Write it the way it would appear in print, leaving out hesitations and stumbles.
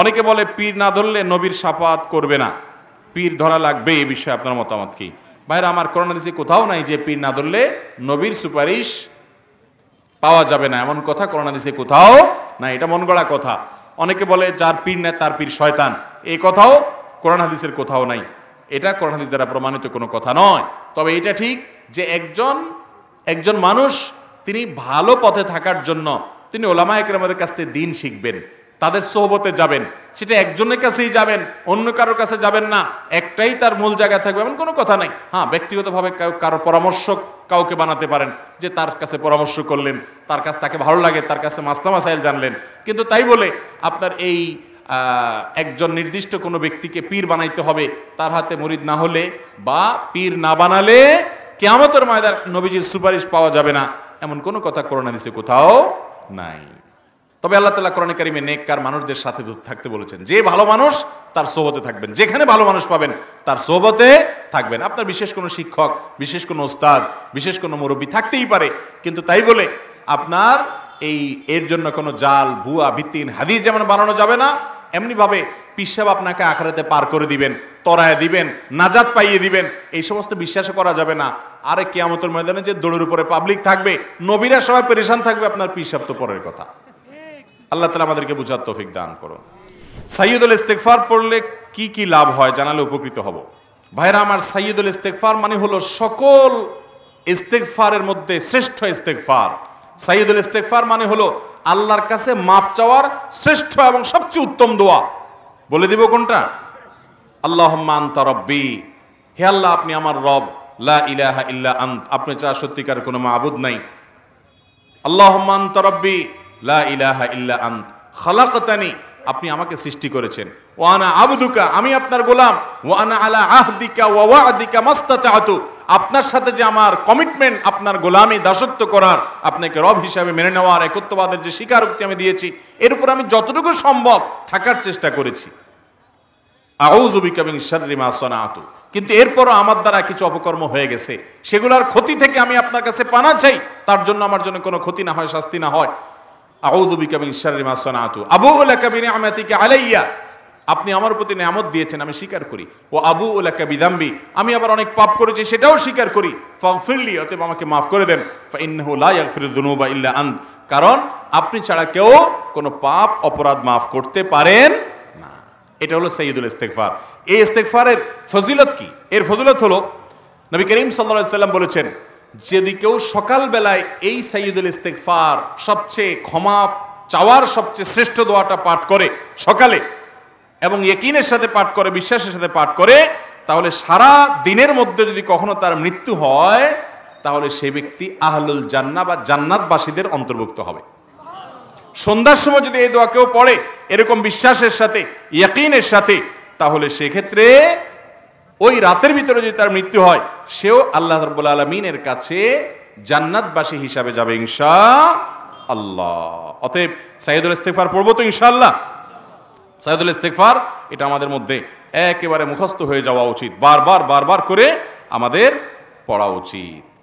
অনেকে বলে পীর না ধরলে নবীর শাফাত করবে না, পীর ধরা লাগবে, এই বিষয়ে আপনার মতামত কি? ভাইরা আমার, কোরআন হাদিসে কোথাও নাই যে পীর না ধরলে নবীর সুপারিশ পাওয়া যাবে না, এমন কথা কোরআন হাদিসে কোথাও না, এটা মনগড়া কথা। অনেকে বলে যার পীর নেয় তার পীর শয়তান, এই কথাও কোরআন হাদিসের কোথাও নাই, এটা কোরআন হাদিস দ্বারা প্রমাণিত কোনো কথা নয়। তবে এটা ঠিক যে একজন মানুষ তিনি ভালো পথে থাকার জন্য তিনি ওলামা একরামের কাছ থেকে দিন শিখবেন, তাদের সোহবতে যাবেন, সেটা একজনের কাছেই যাবেন, অন্য কারোর কাছে যাবেন না, একটাই তার মূল জায়গায় থাকবে এমন কোনো কথা নাই। হ্যাঁ, ব্যক্তিগতভাবে কারো পরামর্শক কাউকে বানাতে পারেন যে তার কাছে পরামর্শ করলেন, তার কাছে তাকে ভালো লাগে, তার কাছে মাসলা মাসাইল জানলেন, কিন্তু তাই বলে আপনার এই একজন নির্দিষ্ট কোনো ব্যক্তিকে পীর বানাইতে হবে, তার হাতে মুরিদ না হলে বা পীর না বানালে কিয়ামতের ময়দানে নবীজির সুপারিশ পাওয়া যাবে না, এমন কোনো কথা কোরআন হাদিসে কোথাও নাই। তবে আল্লাহ তাআলা কোরআন কারিমে নেককার মানুষদের সাথে থাকতে বলেছেন, যে ভালো মানুষ তার সোহবতে থাকবেন, যেখানে ভালো মানুষ পাবেন তার সোহবতে থাকবেন। আপনার বিশেষ কোনো শিক্ষক, বিশেষ কোনো ওস্তাদ, বিশেষ কোনো মুরব্বী থাকতেই পারে, কিন্তু তাই বলে আপনার এর জন্য কোনো জাল, ভুয়া, ভিত্তিহীন হাদিস যেমন বানানো যাবে না, এমনিভাবে পিশাব আপনাকে আখিরাতে পার করে দিবেন, তরায় দিবেন, নাজাত পাইয়ে দিবেন, এই সমস্ত বিশ্বাস করা যাবে না। আরে কিয়ামতের ময়দানে যে দৌড়ের উপরে পাবলিক থাকবে, নবীরা সবাই পেরেশান থাকবে, আপনার পিশাব তো পরের কথা। আল্লাহ তাআলা আমাদেরকে বুঝার তৌফিক দান করুন। সাইয়্যিদুল ইস্তিগফার পড়লে কি কি লাভ হয় জানালে উপকৃত হব। ভাইরা আমার, সাইয়্যিদুল ইস্তিগফার মানে হলো সকল ইস্তিগফারের মধ্যে শ্রেষ্ঠ ইস্তিগফার। সাইয়্যিদুল ইস্তিগফার মানে হলো আল্লাহর কাছে মাপ চাওয়ার শ্রেষ্ঠ এবং সবচেয়ে উত্তম দোয়া। বলে দিব কোনটা? আল্লাহুম্মা আনতা রব্বি, হে আল্লাহ আপনি আমার রব, লা ইলাহা ইল্লা আন্ত, আপনি ছাড়া সত্যিকার কোনো মাবুদ নাই। আল্লাহুম্মা আনতা রব্বি লা ইলাহা ইল্লা আন্ত, খালাকতানি, আপনি আমাকে সৃষ্টি করেছেন, ওয়া আনা আবদুকা, আমি আপনার গোলাম, ওয়া আনা আলা আহদিকা ওয়া ওয়া'দিকা মাসতাতা'তু, আপনার সাথে যে আমার কমিটমেন্ট, আপনার গোলামি দাসত্ব করার, আপনাকে রব হিসাবে মেনে নেওয়ার, একত্ববাদের যে স্বীকারোক্তি আমি দিয়েছি এর উপর আমি যতটুকু সম্ভব থাকার চেষ্টা করেছি। আউযু বিকা মিন শাররি মা সানা'তু, কিন্তু এরপরও আমার দ্বারা কিছু অপকর্ম হয়ে গেছে, সেগুলোর ক্ষতি থেকে আমি আপনার কাছে পানা চাই, তার জন্য আমার জন্য কোনো ক্ষতি না হয়, শাস্তি না হয়। আউযু বিকা মিন শাররি মা সানা'তু আবু'উ লাকা বিনি'মাতিকা আলাইয়া, আপনি আমার প্রতি নিয়ামত দিয়েছেন আমি স্বীকার করি, ও আবু'উ লাকা বিযামবি, আমি আবার অনেক পাপ করেছি সেটাও স্বীকার করি, ফাগফিরলি, অতএব আমাকে মাফ করে দেন, ফাইন্নাহু লা ইয়াগফিরু যুনুবা ইল্লা আন্ত, কারণ আপনি ছাড়া কেউ কোনো পাপ অপরাধ মাফ করতে পারেন না। এটা হলো সাইয়্যিদুল ইস্তিগফার। এই ইস্তিগফারের ফজিলত কি? এর ফজিলত হলো নবী করিম সাল্লাল্লাহু আলাইহি ওয়াসাল্লাম বলেছেন, যদি কেউ সকালবেলায় এই সাইয়্যিদুল ইস্তিগফার, সবচেয়ে ক্ষমা চাওয়ার সবচেয়ে শ্রেষ্ঠ দোয়াটা পাঠ করে সকালে, এবং ইয়াকিনের সাথে পাঠ করে, বিশ্বাসের সাথে পাঠ করে, তাহলে সারা দিনের মধ্যে যদি কখনো তার মৃত্যু হয়, তাহলে সেই ব্যক্তি আহলুল জান্নাহ বা জান্নাতবাসীদের অন্তর্ভুক্ত হবে। সন্ধ্যার সময় যদি এই দোয়া কেউ পড়ে এরকম বিশ্বাসের সাথে, ইয়াকিনের সাথে, তাহলে সেক্ষেত্রে ওই রাতের ভিতরে যদি তার মৃত্যু হয়, সেও আল্লাহ রাব্বুল আলামিনের কাছে জান্নাতবাসী হিসাবে যাবে ইনশাআল্লাহ। অতএব সাইয়্যিদুল ইস্তিগফার পড়ব তো ইনশাআল্লাহ। সাইয়্যিদুল ইস্তিগফার এটা আমাদের মধ্যে একেবারে মুখস্থ হয়ে যাওয়া উচিত, বারবার বারবার করে আমাদের পড়া উচিত।